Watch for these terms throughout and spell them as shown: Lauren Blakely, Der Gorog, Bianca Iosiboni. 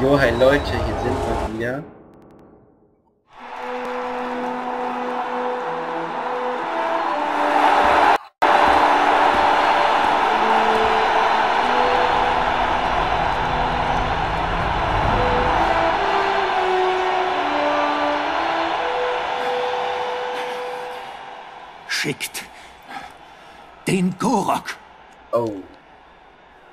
So, hi Leute, hier sind wir wieder. Schickt den Gorog. Oh.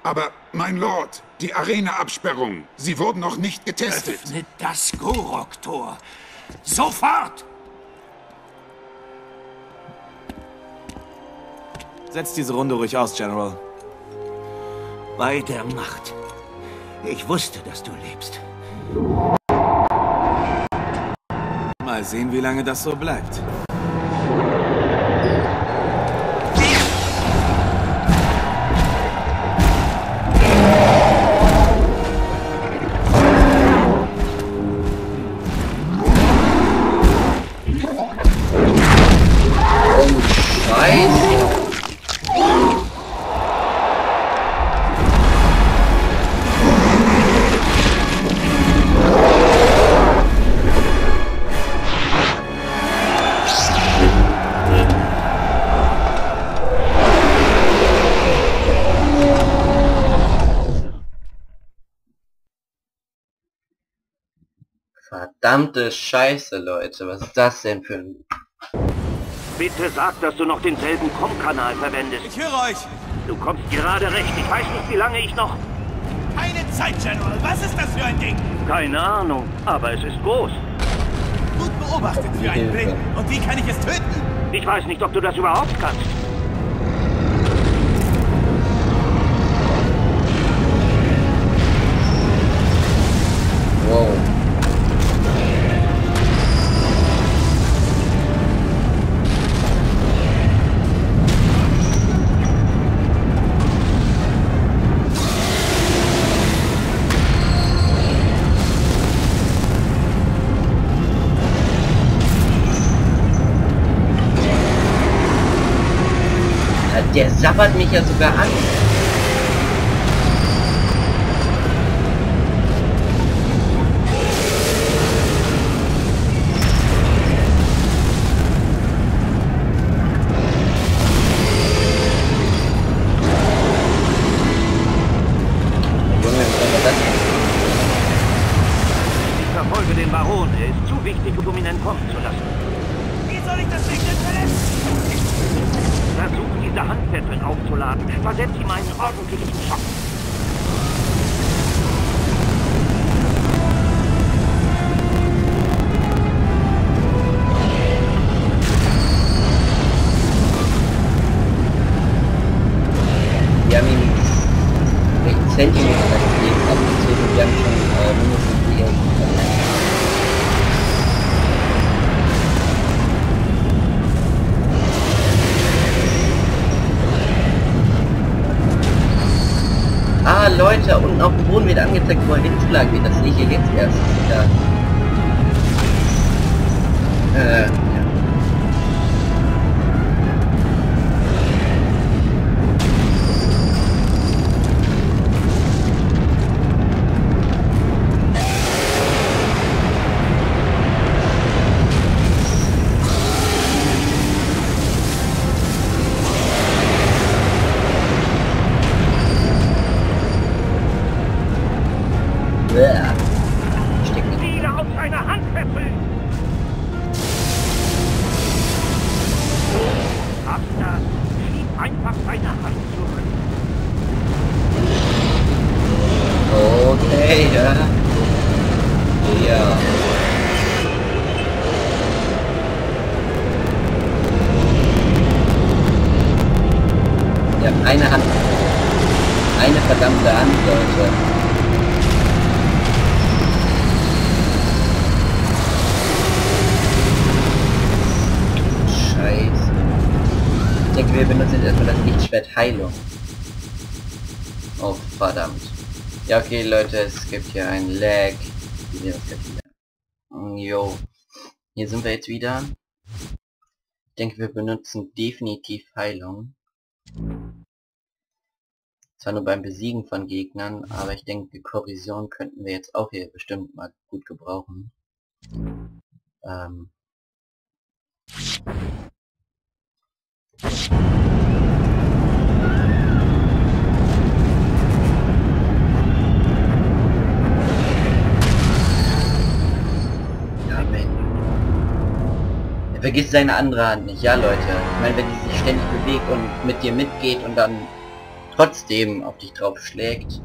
Aber, mein Lord, die Arena-Absperrung. Sie wurden noch nicht getestet. Öffnet das Gorog-Tor. Sofort! Setzt diese Runde ruhig aus, General. Bei der Macht. Ich wusste, dass du lebst. Mal sehen, wie lange das so bleibt. Verdammte Scheiße, Leute, was ist das denn für ein... Bitte sag, dass du noch denselben Com-Kanal verwendest. Ich höre euch! Du kommst gerade recht, ich weiß nicht, wie lange ich noch... Keine Zeit, General, was ist das für ein Ding? Keine Ahnung, aber es ist groß. Gut beobachtet für einen Blick. Und wie kann ich es töten? Ich weiß nicht, ob du das überhaupt kannst. Wow. Der sabbert mich ja sogar an. Ich verfolge den Baron. Er ist zu wichtig, um ihn entkommen zu lassen. Wie soll ich das Ding denn verletzen? Versuch, diese Handfesseln aufzuladen. Versetz ihm einen ordentlichen Schock. Wir haben ihn 6 Zentimeter gegeben, abgezogen. Wir haben schon mindestens 4. Ah, Leute, da unten auf dem Boden wird angezeigt, wo er hingeschlagen wird. Das sehe ich hier jetzt erst. Ja. Eine Hand. Eine verdammte Hand, Leute. Scheiße. Ich denke, wir benutzen jetzt erstmal das Lichtschwert Heilung. Oh, verdammt. Ja, okay, Leute, es gibt hier einen Lag. Jo. Hier sind wir jetzt wieder. Ich denke, wir benutzen definitiv Heilung. Zwar nur beim Besiegen von Gegnern, aber ich denke, die Korrosion könnten wir jetzt auch hier bestimmt mal gut gebrauchen. Vergiss seine andere Hand nicht, ja Leute. Ich meine, wenn die sich ständig bewegt und mit dir mitgeht und dann trotzdem auf dich drauf schlägt.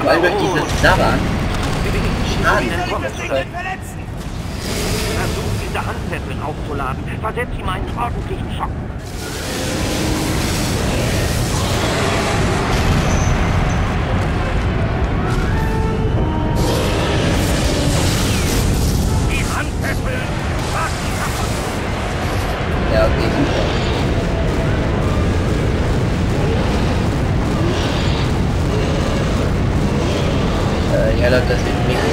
Vor allem durch dieses Sabbern. Schaden. Versuch diese Handfesseln aufzuladen. Versetz ihm einen ordentlichen Schock. Die Handfesseln machen die kaputt. Ja, okay, super. Ja, das wird wirklich schwierig.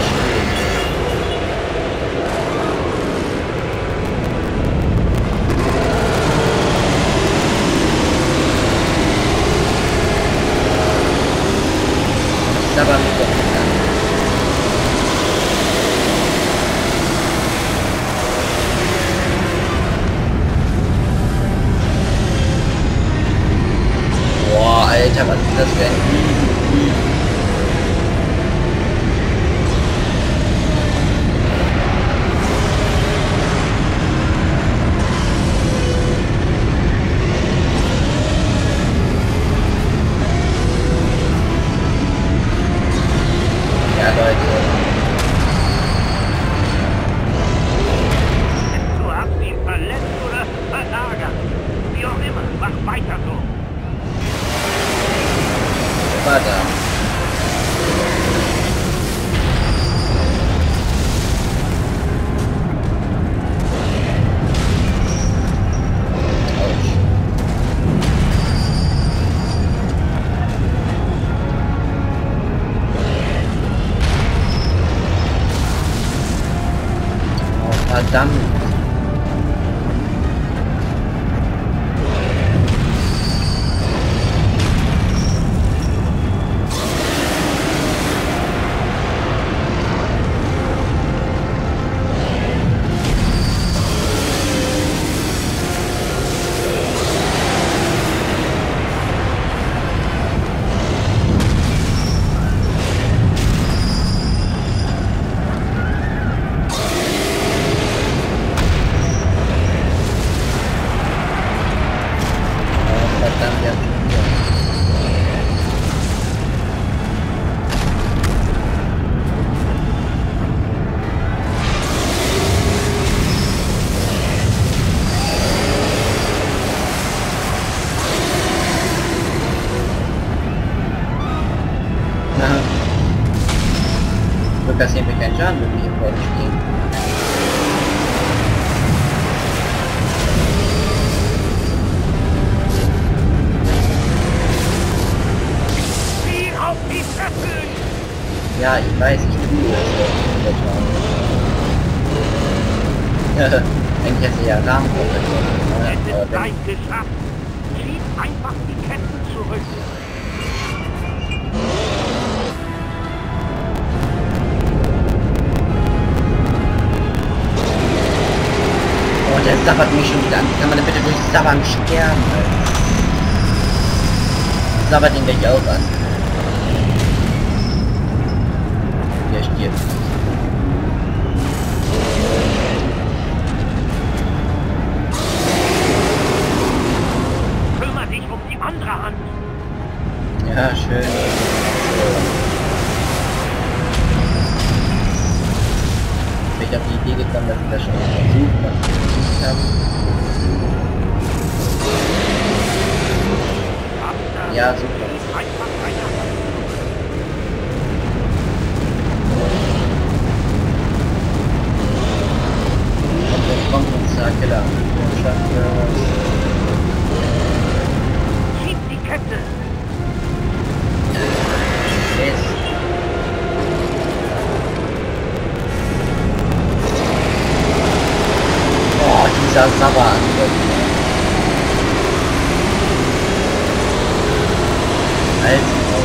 Das war nicht so. Boah, Alter, was ist das für ein... Verdammt. Da sehen wir keinen Schaden, wenn wir hier vorne stehen. Ja, ich weiß, ich tue das. Eigentlich hätte ich ja Rahmen vorbekommen. Es ist geschafft. Schieb einfach die Ketten zurück. Der sabbert mich schon wieder an. Kann man denn bitte durch Sabbern sterben? Sabbert ihn gleich auch an. Hier, ich Jetzt. Kümmere dich um die andere Hand. Ja, schön. Ich habe die Idee gekommen, dass ich das schon versucht habe, was ich versucht habe. Ja, super. Und jetzt kommt unser Killer. Schieb die Kette! Yes. Dieser Sabberangriff. Alter.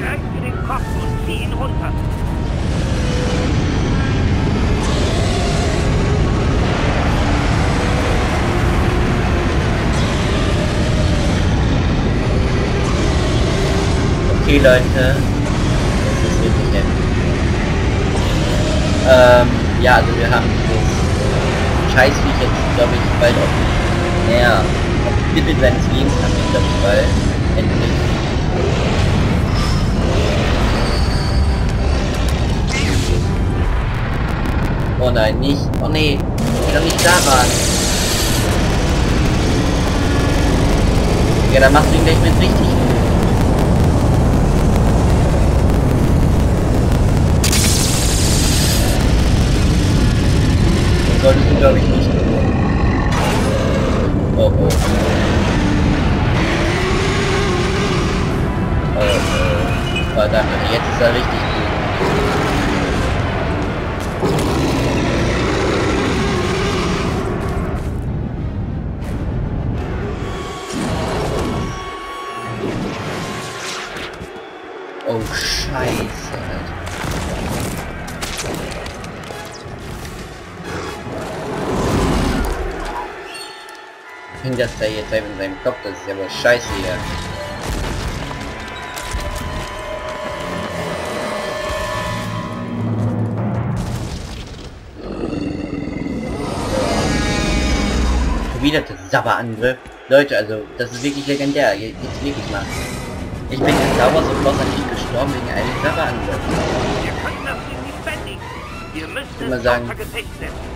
Greif dir den Kopf und zieh ihn runter. Okay, Leute, das ist wirklich heftig. Ja, also wir haben das Scheißviech jetzt, glaube ich, bald auf, naja, auf dem Titel seines Lebens haben wir, glaube ich, bald endlich. Oh nein, nicht, oh nee, ich kann nicht da waren. Ja, dann machst du ihn gleich mit richtig gut. Solltest du, glaube ich, nicht tun. Oh, oh. Verdammt, jetzt ist er richtig gut. Oh, Scheiße, Alter. Das da jetzt einfach in seinem Kopf, das ist ja wohl scheiße hier. Wieder der Sabberangriff. Leute, also das ist wirklich legendär. Jetzt wirklich mal. Ich bin jetzt sauber sofort an dich gestorben wegen eines Sabberangriffs. Wir können das nicht bändigen. Ihr müsst es unter Gefecht setzen.